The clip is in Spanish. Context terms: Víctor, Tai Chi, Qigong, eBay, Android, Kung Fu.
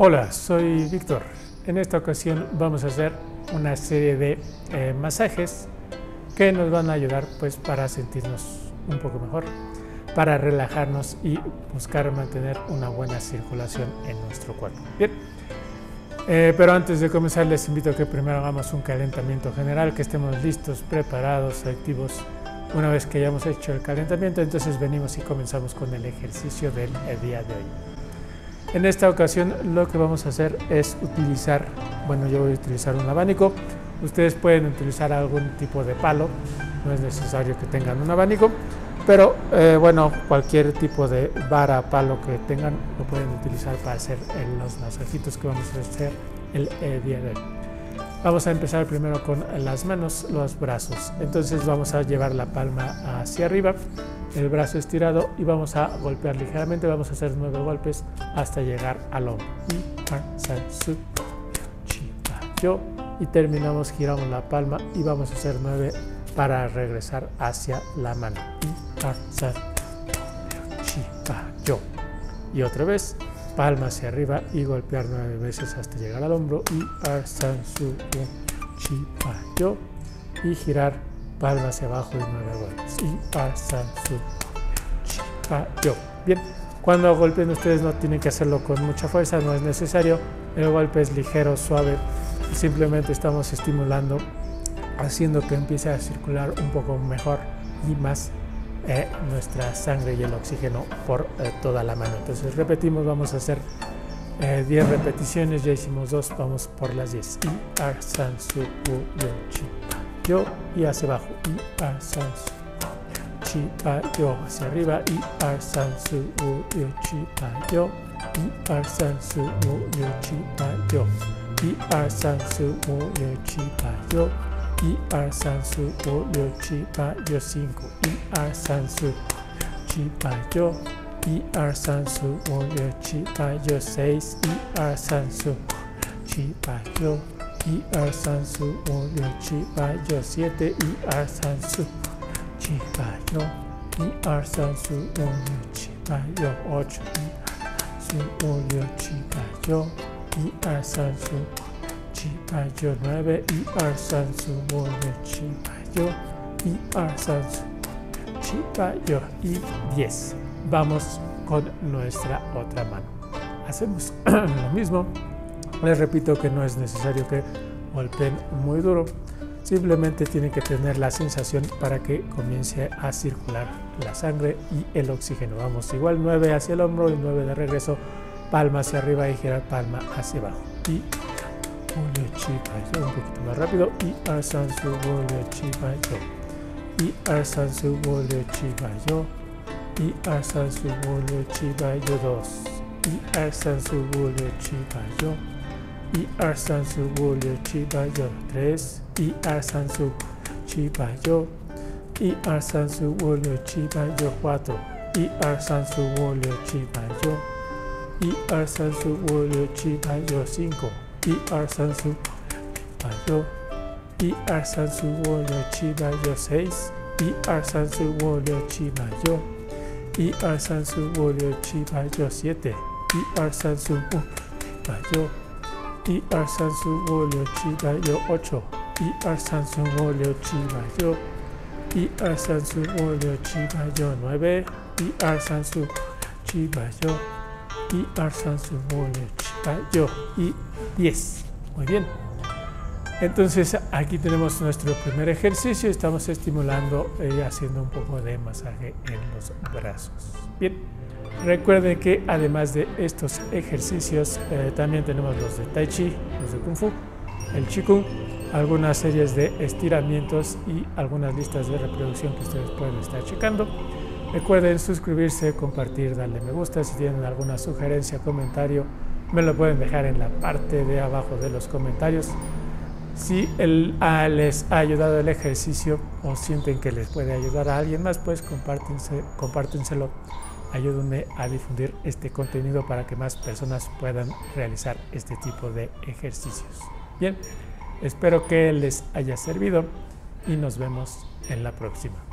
Hola, soy Víctor. En esta ocasión vamos a hacer una serie de masajes que nos van a ayudar pues para sentirnos un poco mejor, para relajarnos y buscar mantener una buena circulación en nuestro cuerpo. Bien, pero antes de comenzar les invito a que primero hagamos un calentamiento general, que estemos listos, preparados, activos. Una vez que hayamos hecho el calentamiento, entonces venimos y comenzamos con el ejercicio del día de hoy. En esta ocasión lo que vamos a hacer es utilizar, bueno, yo voy a utilizar un abanico. Ustedes pueden utilizar algún tipo de palo, no es necesario que tengan un abanico, pero bueno, cualquier tipo de vara, palo que tengan, lo pueden utilizar para hacer los masajitos que vamos a hacer el día de hoy. Vamos a empezar primero con las manos, los brazos. Entonces vamos a llevar la palma hacia arriba, el brazo estirado, y vamos a golpear ligeramente. Vamos a hacer 9 golpes hasta llegar al hombro. Y terminamos, giramos la palma y vamos a hacer 9 para regresar hacia la mano. Y otra vez, palma hacia arriba y golpear 9 veces hasta llegar al hombro. Y girar, palma hacia abajo y 9 golpes. Bien, cuando golpeen ustedes no tienen que hacerlo con mucha fuerza, no es necesario. El golpe es ligero, suave, simplemente estamos estimulando, haciendo que empiece a circular un poco mejor y más nuestra sangre y el oxígeno por toda la mano. Entonces repetimos, vamos a hacer 10 repeticiones, ya hicimos 2, vamos por las 10. Y hacia abajo, hacia arriba, y 10. Vamos con nuestra otra mano. Hacemos lo mismo. Les repito que no es necesario que golpeen muy duro, simplemente tienen que tener la sensación para que comience a circular la sangre y el oxígeno. Vamos igual, 9 hacia el hombro y 9 de regreso, palma hacia arriba y girar palma hacia abajo. Y un poquito más rápido. Y 10. Muy bien. Entonces aquí tenemos nuestro primer ejercicio. Estamos estimulando y haciendo un poco de masaje en los brazos. Bien. Recuerden que además de estos ejercicios también tenemos los de Tai Chi, los de Kung Fu, el Qigong, algunas series de estiramientos y algunas listas de reproducción que ustedes pueden estar checando. Recuerden suscribirse, compartir, darle me gusta. Si tienen alguna sugerencia, comentario, me lo pueden dejar en la parte de abajo de los comentarios. Si les ha ayudado el ejercicio o sienten que les puede ayudar a alguien más, pues compártenselo. Ayúdenme a difundir este contenido para que más personas puedan realizar este tipo de ejercicios. Bien, espero que les haya servido y nos vemos en la próxima.